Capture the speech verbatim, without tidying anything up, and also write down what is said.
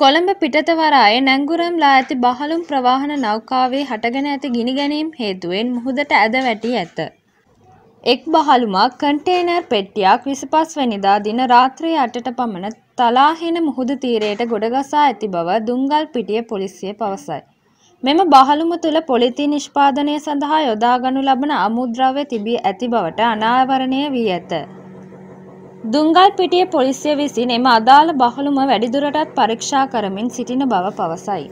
කොළඹ පිටතවර අය නැංගුරම්ලා ඇති බහලුම් ප්‍රවාහන නෞකාවේ හටගෙන ඇති ගිනි ගැනීම් හේතුවෙන් මුහුදට ඇද වැටි ඇත. එක් බහලුමක් කන්ටේනර් පෙට්ටියක් විසිපස් වෙනිදා දින රාත්‍රී අටට පමණ තලාහෙන මුහුද තීරයට ගොඩගසා ඇති බව දුන්ගල්පිටිය පොලිසිය පවසයි. මෙම බහලුම තුළ පොලිතීන් නිෂ්පාදනය සඳහා යොදාගනු ලබන අමුද්‍රව්‍ය තිබී ඇති බවට අනාවරණය වී ඇත. දුන්ගල්පිටිය පොලිසිය විසින් එම අදාළ බහලුම වැඩිදුරටත් පරීක්ෂා කරමින් සිටින බව පවසයි.